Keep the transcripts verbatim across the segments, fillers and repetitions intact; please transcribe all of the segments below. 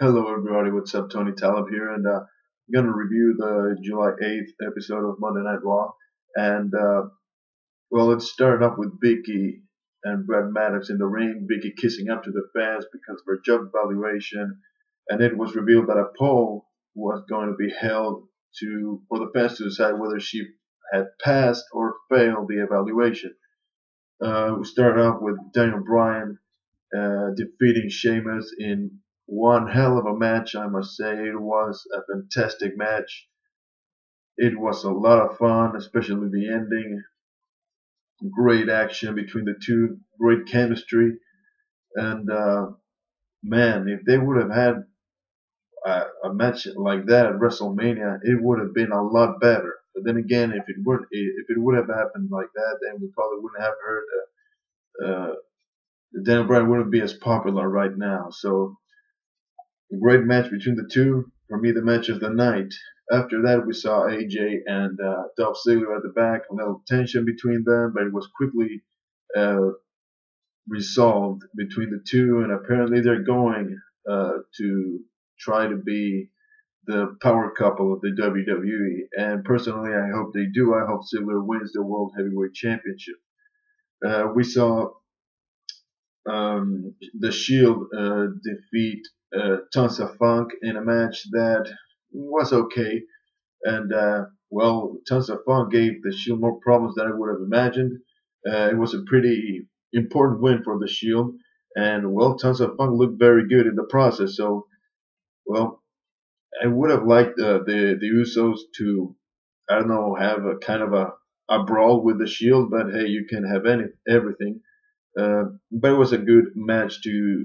Hello everybody, what's up? Tony Taleb here, and uh, I'm going to review the July eighth episode of Monday Night Raw, and uh, well, it started off with Vicky and Brad Maddox in the ring, Vicky kissing up to the fans because of her job valuation, and it was revealed that a poll was going to be held to for the fans to decide whether she had passed or failed the evaluation. Uh, we started off with Daniel Bryan uh, defeating Sheamus in one hell of a match, I must say. It was a fantastic match. It was a lot of fun, especially the ending. Great action between the two, great chemistry. And, uh, man, if they would have had a, a match like that at WrestleMania, it would have been a lot better. But then again, if it would, if it would have happened like that, then we probably wouldn't have heard uh, uh, Daniel Bryan wouldn't be as popular right now. So, a great match between the two. For me, the match of the night. After that, we saw A J and uh, Dolph Ziggler at the back. A little tension between them, but it was quickly uh, resolved between the two. And apparently, they're going uh, to try to be the power couple of the W W E. And personally, I hope they do. I hope Ziggler wins the World Heavyweight Championship. Uh, we saw um, the Shield uh, defeat Uh, Tons of Funk in a match that was okay, and uh, well, Tons of Funk gave the Shield more problems than I would have imagined. Uh, it was a pretty important win for the Shield, and well, Tons of Funk looked very good in the process. So, well, I would have liked uh, the the Usos to, I don't know, have a kind of a, a brawl with the Shield, but hey, you can have any everything. Uh, but it was a good match to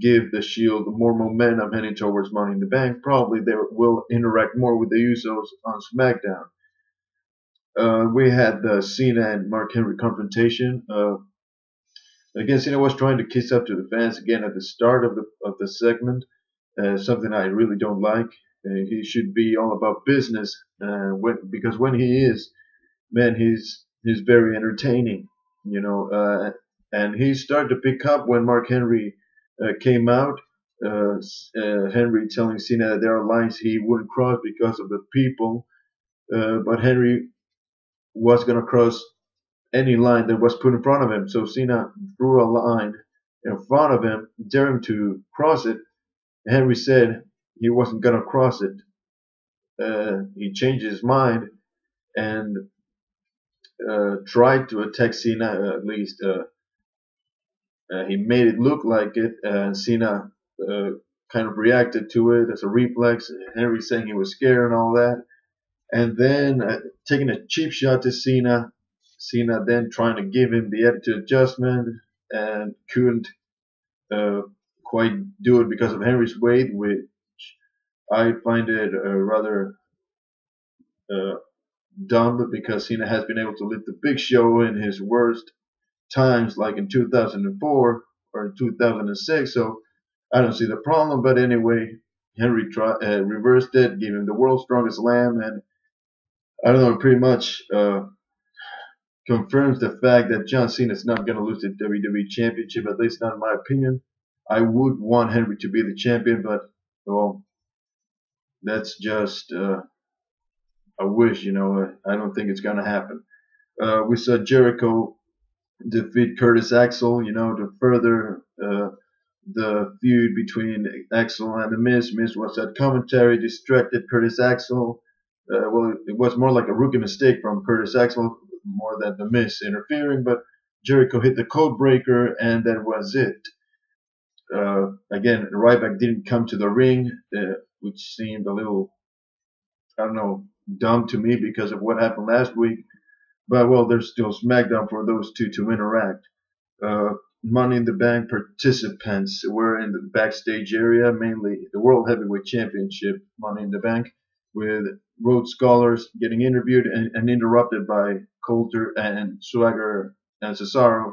give the Shield more momentum heading towards Money in the Bank. Probably they will interact more with the Usos on SmackDown. Uh, we had the Cena and Mark Henry confrontation. Uh, again, Cena was trying to kiss up to the fans again at the start of the of the segment. Uh, something I really don't like. Uh, he should be all about business, uh, when, because when he is, man, he's he's very entertaining, you know. Uh, and he started to pick up when Mark Henry Uh, came out, uh, uh, Henry telling Cena that there are lines he wouldn't cross because of the people, uh, but Henry was going to cross any line that was put in front of him, so Cena drew a line in front of him, dared him to cross it. Henry said he wasn't going to cross it. Uh, he changed his mind and uh, tried to attack Cena, uh, at least uh, Uh, he made it look like it, uh, and Cena uh, kind of reacted to it as a reflex. Henry saying he was scared and all that, and then uh, taking a cheap shot to Cena. Cena then trying to give him the attitude adjustment and couldn't uh, quite do it because of Henry's weight, which I find it uh, rather uh, dumb because Cena has been able to lift the Big Show in his worst times, like in two thousand four or in two thousand six, so I don't see the problem. But anyway, Henry tried, uh, reversed it, gave him the world's strongest slam, and I don't know, pretty much uh, confirms the fact that John Cena is not going to lose the W W E Championship, at least not in my opinion. I would want Henry to be the champion, but well, that's just uh, a wish, you know. I don't think it's going to happen. Uh, we saw Jericho defeat Curtis Axel, you know, to further uh, the feud between Axel and the Miz. Miz was at commentary, distracted Curtis Axel. Uh, well, it was more like a rookie mistake from Curtis Axel, more than the Miz interfering, but Jericho hit the code breaker, and that was it. Uh, again, Ryback didn't come to the ring, uh, which seemed a little, I don't know, dumb to me because of what happened last week. But, well, there's still SmackDown for those two to interact. Uh, Money in the Bank participants were in the backstage area, mainly the World Heavyweight Championship, Money in the Bank, with Rhodes Scholars getting interviewed and, and interrupted by Colter and Swagger and Cesaro.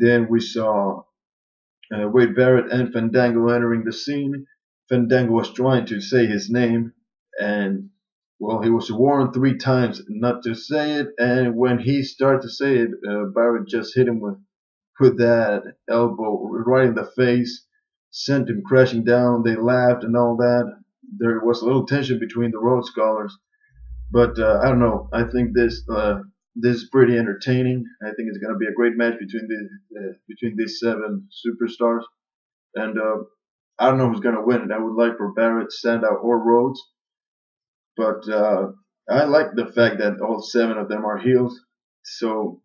Then we saw uh, Wade Barrett and Fandango entering the scene. Fandango was trying to say his name, and well, he was warned three times not to say it, and when he started to say it, uh, Barrett just hit him with, with that elbow right in the face. sent him crashing down. They laughed and all that. There was a little tension between the Rhodes Scholars. But uh, I don't know. I think this uh, this is pretty entertaining. I think it's going to be a great match between the uh, between these seven superstars. And uh, I don't know who's going to win it. I would like for Barrett, Sandow, or Rhodes. But uh, I like the fact that all seven of them are heels. So,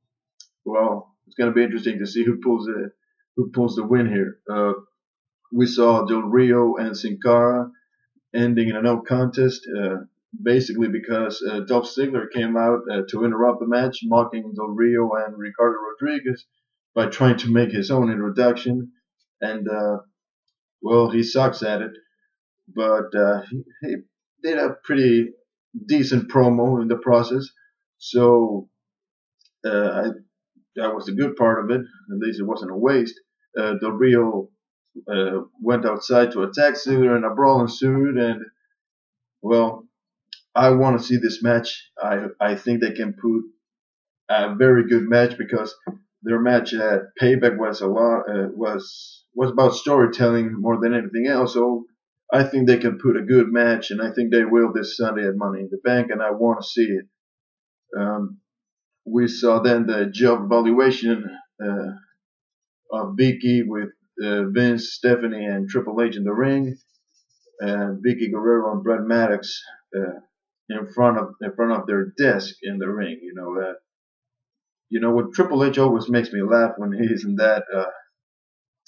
well, it's going to be interesting to see who pulls the who pulls the win here. Uh, we saw Del Rio and Sin Cara ending in a no contest. Uh, Basically because uh, Dolph Ziggler came out uh, to interrupt the match, mocking Del Rio and Ricardo Rodriguez by trying to make his own introduction. And, uh, well, he sucks at it. But uh, he, he did a pretty decent promo in the process. So uh, I, that was a good part of it. At least it wasn't a waste. Uh, Del Rio uh, went outside to attack Ziggler and a brawl ensued. And, well... I want to see this match. I I think they can put a very good match because their match at Payback was a lot uh, was was about storytelling more than anything else. So I think they can put a good match, and I think they will this Sunday at Money in the Bank. And I want to see it. Um, we saw then the job evaluation uh, of Vicky with uh, Vince, Stephanie, and Triple H in the ring, and Vicky Guerrero and Brad Maddox. Uh, In front of in front of their desk in the ring, you know. Uh, you know what? Triple H always makes me laugh when he's in that uh,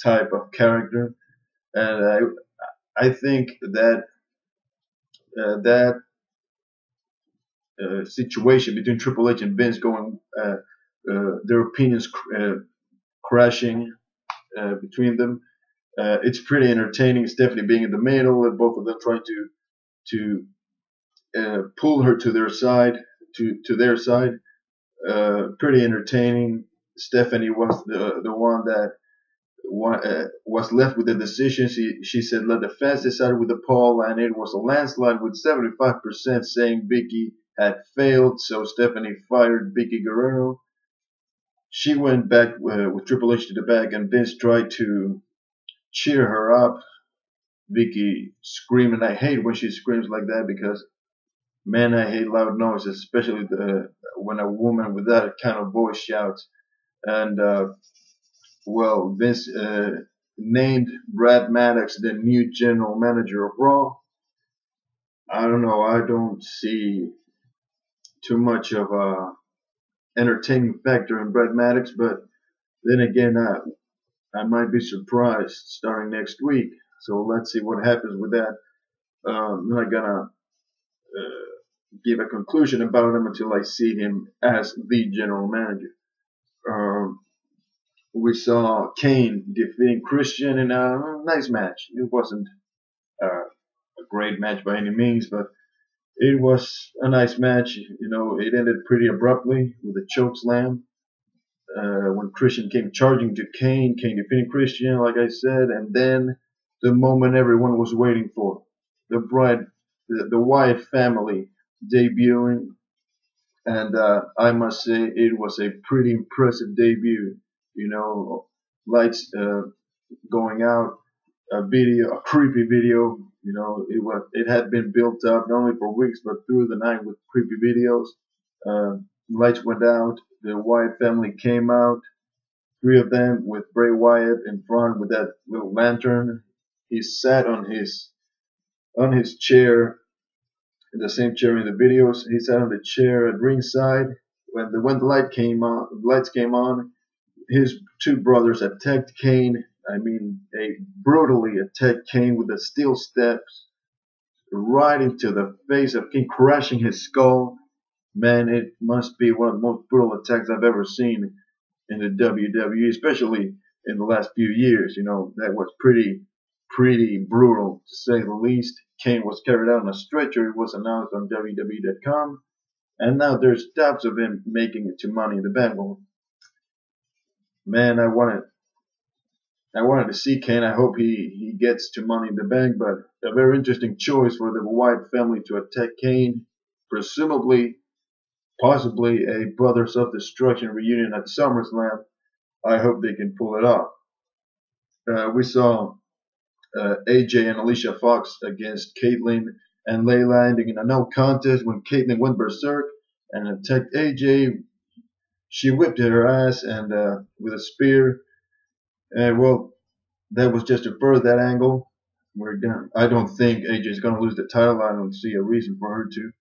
type of character, and I I think that uh, that uh, situation between Triple H and Vince going uh, uh, their opinions cr uh, crashing uh, between them, uh, it's pretty entertaining. Stephanie being in the middle and both of them trying to to Uh, pull her to their side, to to their side. Uh, pretty entertaining. Stephanie was the the one that one, uh, was left with the decision. She she said, "Let the fans decide with the poll," and it was a landslide with seventy-five percent saying Vicky had failed. So Stephanie fired Vicky Guerrero. She went back uh, with Triple H to the back, and Vince tried to cheer her up. Vicky screaming. I hate when she screams like that because. Man, I hate loud noise, especially the, when a woman with that kind of voice shouts. And, uh, well, Vince uh, named Brad Maddox the new general manager of Raw. I don't know. I don't see too much of an entertaining factor in Brad Maddox. But then again, I, I might be surprised starting next week. So let's see what happens with that. Uh, I'm not going to... Uh, give a conclusion about him until I see him as the general manager. Um, we saw Kane defeating Christian in a nice match. It wasn't uh, a great match by any means, but it was a nice match. You know, it ended pretty abruptly with a choke slam. Uh, when Christian came charging to Kane, Kane defeating Christian, like I said, and then the moment everyone was waiting for, the bride. The, the Wyatt Family debuting, and uh, I must say it was a pretty impressive debut. You know, lights uh, going out, a video, a creepy video. You know, it was it had been built up not only for weeks but through the night with creepy videos. Uh, lights went out. The Wyatt Family came out, three of them with Bray Wyatt in front with that little lantern. He sat on his on his chair, in the same chair in the videos. He sat on the chair at ringside. When the when the light came on, the lights came on, his two brothers attacked Kane. I mean, they brutally attacked Kane with the steel steps, right into the face of Kane, crashing his skull. Man, it must be one of the most brutal attacks I've ever seen in the W W E, especially in the last few years. You know, that was pretty. Pretty brutal, to say the least. Kane was carried out on a stretcher. It was announced on W W E dot com. And now there's doubts of him making it to Money in the Bank. Man, I wanted I wanted to see Kane. I hope he, he gets to Money in the Bank. But a very interesting choice for the Wyatt Family to attack Kane. Presumably, possibly a Brothers of Destruction reunion at SummerSlam. I hope they can pull it off. Uh, we saw... uh, A J and Alicia Fox against Caitlyn and Layla, ending in a no contest when Caitlyn went berserk and attacked A J. She whipped at her ass and uh, with a spear. And well, that was just to further that angle. We're gonna, I don't think A J's going to lose the title. I don't see a reason for her to.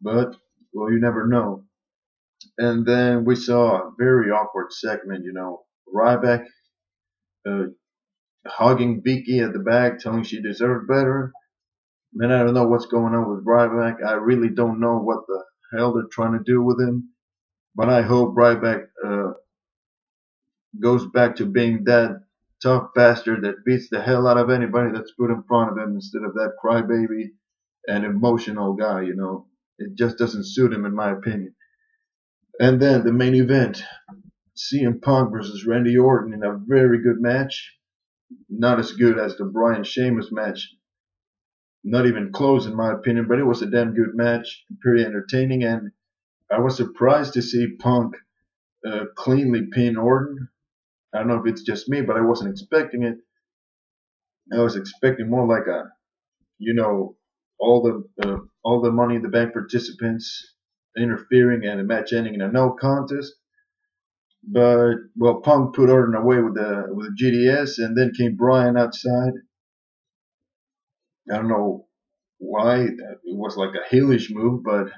But, well, you never know. And then we saw a very awkward segment, you know. Ryback uh, hugging Vicky at the back, telling she deserved better. Man, I don't know what's going on with Ryback. I really don't know what the hell they're trying to do with him. But I hope Ryback uh, goes back to being that tough bastard that beats the hell out of anybody that's put in front of him, instead of that crybaby and emotional guy, you know. It just doesn't suit him, in my opinion. And then the main event, C M Punk versus Randy Orton, in a very good match. Not as good as the Bryan Sheamus match. Not even close, in my opinion, but it was a damn good match. Pretty entertaining, and I was surprised to see Punk uh, cleanly pin Orton. I don't know if it's just me, but I wasn't expecting it. I was expecting more like a, you know, all the uh, all the Money in the Bank participants interfering and the match ending in a no contest. But well, Punk put Orton away with the with a G D S, and then came Bryan outside. I don't know why it was like a heelish move, but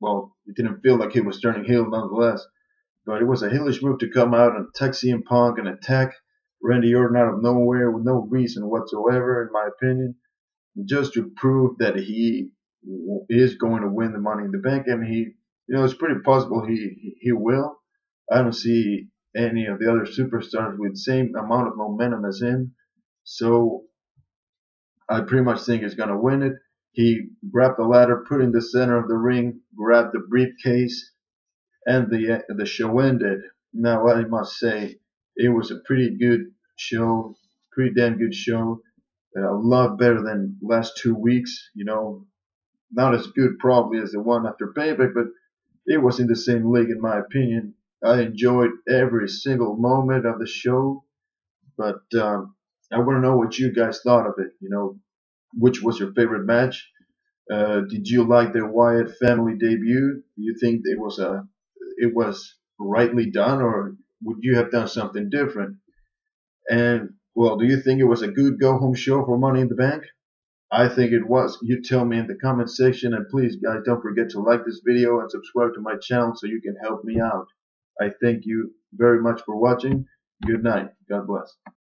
well, it didn't feel like he was turning heel nonetheless. But it was a heelish move to come out and attack C M Punk and attack Randy Orton out of nowhere with no reason whatsoever, in my opinion, just to prove that he is going to win the Money in the Bank. And he, you know, it's pretty possible he he will. I don't see any of the other superstars with the same amount of momentum as him, so I pretty much think he's going to win it. He grabbed the ladder, put it in the center of the ring, grabbed the briefcase, and the the show ended. Now I must say it was a pretty good show, pretty damn good show. Uh, a lot better than last two weeks. You know, not as good probably as the one after Payback, but it was in the same league in my opinion. I enjoyed every single moment of the show, but um, I want to know what you guys thought of it. You know, which was your favorite match? Uh, did you like the Wyatt Family debut? Do you think it was a it was rightly done, or would you have done something different? And well, do you think it was a good go-home show for Money in the Bank? I think it was. You tell me in the comment section, and please guys, don't forget to like this video and subscribe to my channel so you can help me out. I thank you very much for watching. Good night. God bless.